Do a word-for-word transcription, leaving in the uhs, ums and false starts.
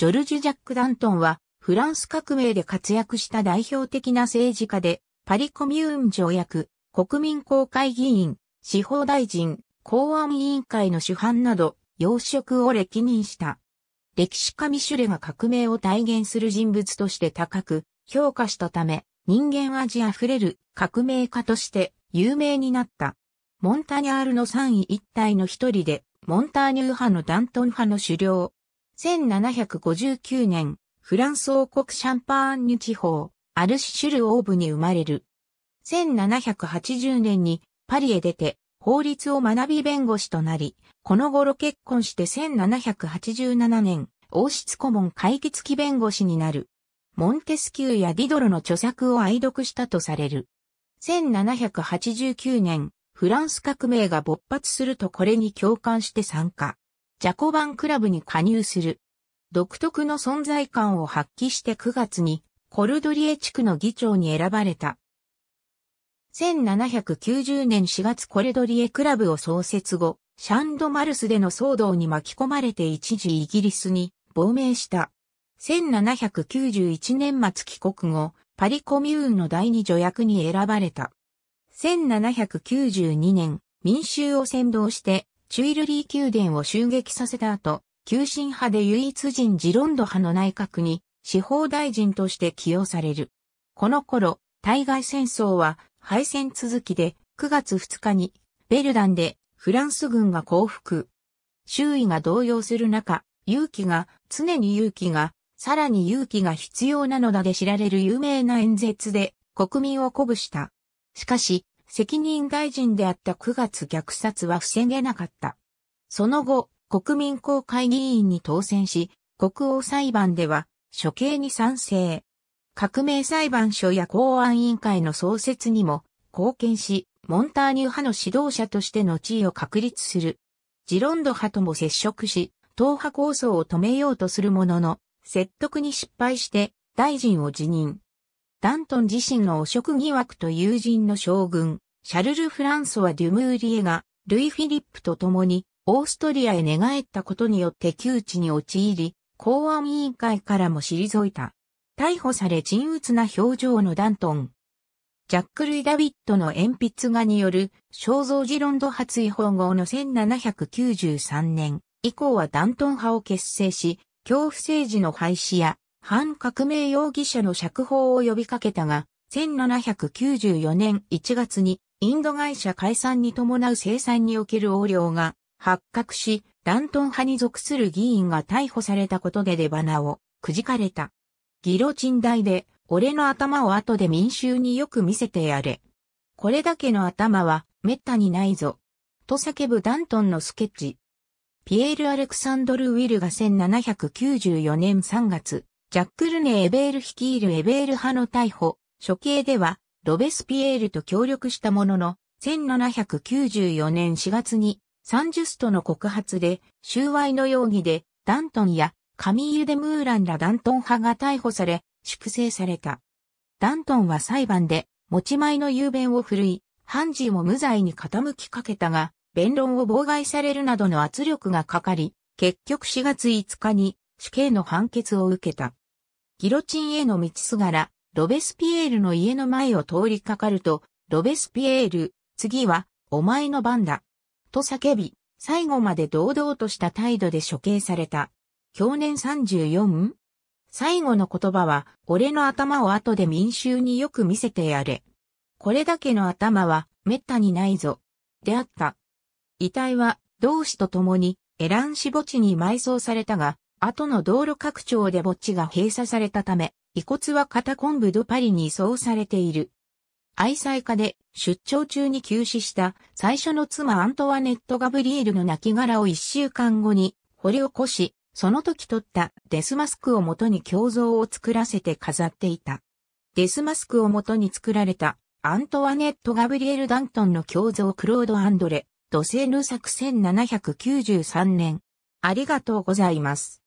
ジョルジュ・ジャック・ダントンは、フランス革命で活躍した代表的な政治家で、パリコミューン条約、国民公会議員、司法大臣、公安委員会の主犯など、要職を歴任した。歴史家ミシュレが革命を体現する人物として高く評価したため、人間味あふれる革命家として有名になった。モンタニャールの三位一体の一人で、モンターニュ派のダントン派の首領。せんななひゃくごじゅうきゅうねん、フランス王国シャンパーニュ地方、アルシシュルオーブに生まれる。せんななひゃくはちじゅうねんにパリへ出て、法律を学び弁護士となり、この頃結婚してせんななひゃくはちじゅうななねん、王室顧問解決期弁護士になる。モンテスキューやディドロの著作を愛読したとされる。せんななひゃくはちじゅうきゅうねん、フランス革命が勃発するとこれに共感して参加。ジャコバンクラブに加入する。独特の存在感を発揮してくがつにコルドリエ地区の議長に選ばれた。せんななひゃくきゅうじゅうねんしがつコルドリエクラブを創設後、シャンドマルスでの騒動に巻き込まれて一時イギリスに亡命した。せんななひゃくきゅうじゅういちねんまつ帰国後、パリコミューンのだいに条約に選ばれた。せんななひゃくきゅうじゅうにねん、民衆を扇動してチュイルリー宮殿を襲撃させた後、急進派で唯一人ジロンド派の内閣に司法大臣として起用される。この頃、対外戦争は敗戦続きでくがつふつかにベルダンでフランス軍が降伏。周囲が動揺する中、勇気が、常に勇気が、さらに勇気が必要なのだで知られる有名な演説で国民を鼓舞した。しかし、責任大臣であったくがつ虐殺は防げなかった。その後、国民公会議員に当選し、国王裁判では処刑に賛成。革命裁判所や公安委員会の創設にも貢献し、モンターニュ派の指導者としての地位を確立する。ジロンド派とも接触し、党派抗争を止めようとするものの、説得に失敗して大臣を辞任。ダントン自身の汚職疑惑と友人の将軍、シャルル・フランソワ・デュムーリエが、ルイ・フィリップと共に、オーストリアへ寝返ったことによって窮地に陥り、公安委員会からも退いた。逮捕され沈鬱な表情のダントン。ジャック・ルイ・ダビッドの鉛筆画による肖像ジロンド派追放後のせんななひゃくきゅうじゅうさんねん以降はダントン派を結成し、恐怖政治の廃止や反革命容疑者の釈放を呼びかけたが、せんななひゃくきゅうじゅうよねんいちがつにインド会社解散に伴う制裁における横領が、発覚し、ダントン派に属する議員が逮捕されたことで出鼻をくじかれた。ギロチン台で、俺の頭を後で民衆によく見せてやれ。これだけの頭は滅多にないぞ。と叫ぶダントンのスケッチ。ピエール・アレクサンドル・ウィルがせんななひゃくきゅうじゅうよねんさんがつ、ジャック・ルネ・エベール率いるエベール派の逮捕、処刑では、ロベスピエールと協力したものの、せんななひゃくきゅうじゅうよねんしがつに、サンジュストの告発で、収賄の容疑で、ダントンやカミーユ・デ・ムーランらダントン派が逮捕され、粛清された。ダントンは裁判で、持ち前の雄弁を振るい、判事も無罪に傾きかけたが、弁論を妨害されるなどの圧力がかかり、結局しがついつかに死刑の判決を受けた。ギロチンへの道すがら、ロベスピエールの家の前を通りかかると、ロベスピエール、次は、お前の番だ。と叫び、最後まで堂々とした態度で処刑された。享年さんじゅうよん？最後の言葉は、俺の頭を後で民衆によく見せてやれ。これだけの頭は、滅多にないぞ。であった。遺体は、同氏と共に、エラン市墓地に埋葬されたが、後の道路拡張で墓地が閉鎖されたため、遺骨はカタコンブ・ド・パリに移送されている。愛妻家で出張中に急死した最初の妻アントワネット・ガブリエルの亡骸を一週間後に掘り起こし、その時取ったデスマスクを元に胸像を作らせて飾っていた。デスマスクを元に作られたアントワネット・ガブリエル・ダントンの胸像クロード・アンドレ・ド・セーヌ作せんななひゃくきゅうじゅうさんねん。ありがとうございます。